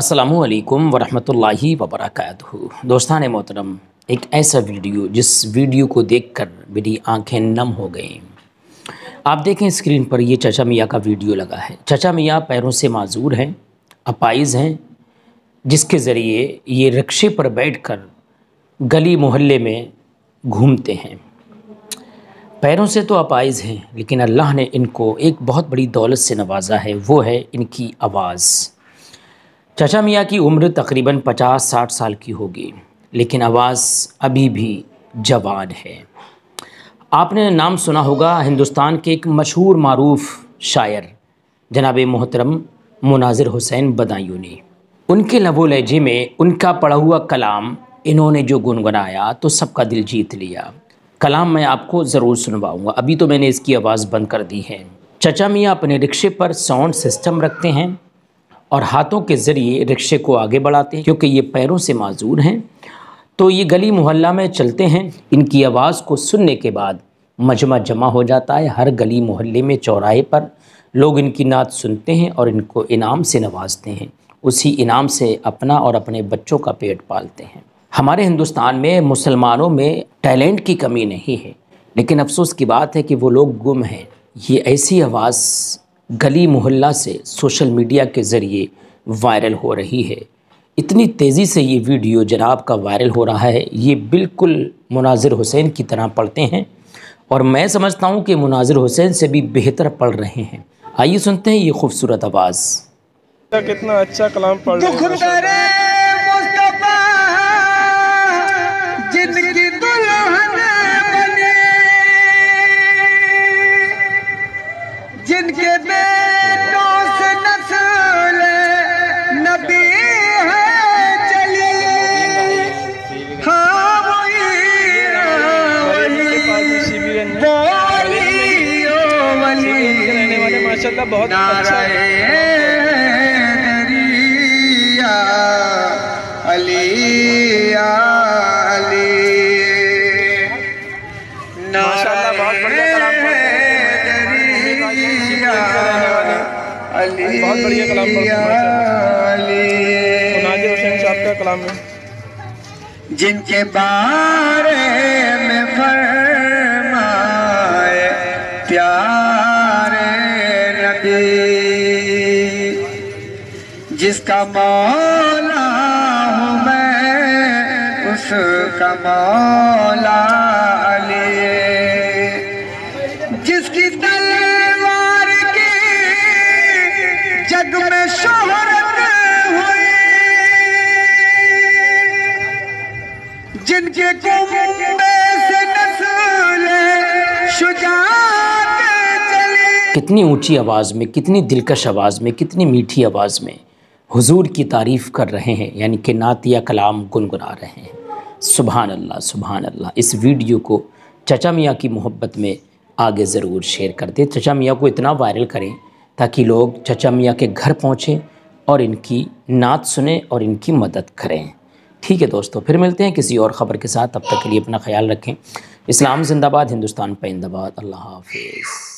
अस्सलामु अलैकुम वरहमतुल्लाहि वबरकातुहू। दोस्तान मोहतरम, एक ऐसा वीडियो जिस वीडियो को देखकर मेरी आंखें नम हो गई। आप देखें स्क्रीन पर यह चचा मियाँ का वीडियो लगा है। चचा मियाँ पैरों से माजूर हैं, अपाइज हैं, जिसके ज़रिए ये रिक्शे पर बैठकर गली मोहल्ले में घूमते हैं। पैरों से तो अपाइज हैं, लेकिन अल्लाह ने इनको एक बहुत बड़ी दौलत से नवाजा है, वो है इनकी आवाज़। चचा मियाँ की उम्र तकरीबन 50-60 साल की होगी, लेकिन आवाज़ अभी भी जवान है। आपने नाम सुना होगा हिंदुस्तान के एक मशहूर मारूफ़ शायर जनाब मोहतरम मुनाजिर हुसैन बदायूनी। उनके लबो लहजे में उनका पढ़ा हुआ कलाम इन्होंने जो गुनगुनाया तो सबका दिल जीत लिया। कलाम मैं आपको ज़रूर सुनवाऊँगा, अभी तो मैंने इसकी आवाज़ बंद कर दी है। चचा मियाँ अपने रिक्शे पर साउंड सिस्टम रखते हैं और हाथों के ज़रिए रिक्शे को आगे बढ़ाते हैं, क्योंकि ये पैरों से माजूर हैं। तो ये गली मोहल्ला में चलते हैं। इनकी आवाज़ को सुनने के बाद मजमा जमा हो जाता है। हर गली मोहल्ले में चौराहे पर लोग इनकी नात सुनते हैं और इनको इनाम से नवाजते हैं। उसी इनाम से अपना और अपने बच्चों का पेट पालते हैं। हमारे हिंदुस्तान में मुसलमानों में टैलेंट की कमी नहीं है, लेकिन अफसोस की बात है कि वो लोग गुम हैं। ये ऐसी आवाज़ गली मोहल्ला से सोशल मीडिया के ज़रिए वायरल हो रही है। इतनी तेज़ी से ये वीडियो जनाब का वायरल हो रहा है। ये बिल्कुल मुनाजिर हुसैन की तरह पढ़ते हैं और मैं समझता हूँ कि मुनाजिर हुसैन से भी बेहतर पढ़ रहे हैं। आइए सुनते हैं ये खूबसूरत आवाज़। कितना अच्छा कलाम पढ़ रहे। बहुत अच्छा माशाल्लाह, बहुत बढ़िया कलाम पढ़ रहे हैं, बहुत बढ़िया कलाम पढ़ रहे मुनाजिर हुसैन साहब का कलाम है। जिनके बारे में फरमाए प्यारे नबी, जिसका मौला हूँ मैं उसका मौला अली, जिसकी तलवार की जग में शोहरत हुई, जिनके कुंबे से नस्ले शुजात। कितनी ऊंची आवाज़ में, कितनी दिलकश आवाज़ में, कितनी मीठी आवाज़ में हुजूर की तारीफ़ कर रहे हैं, यानी कि नातिया कलाम गुनगुना रहे हैं। सुभान अल्लाह, सुभान अल्लाह। इस वीडियो को चचा मियाँ की मोहब्बत में आगे ज़रूर शेयर कर दें। चचा मियाँ को इतना वायरल करें ताकि लोग चचा मियाँ के घर पहुँचें और इनकी नात सुने और इनकी मदद करें। ठीक है दोस्तों, फिर मिलते हैं किसी और ख़बर के साथ। तब तक के लिए अपना ख्याल रखें। इस्लाम जिंदाबाद, हिंदुस्तान पैंदाबाद। अल्लाह हाफिज़।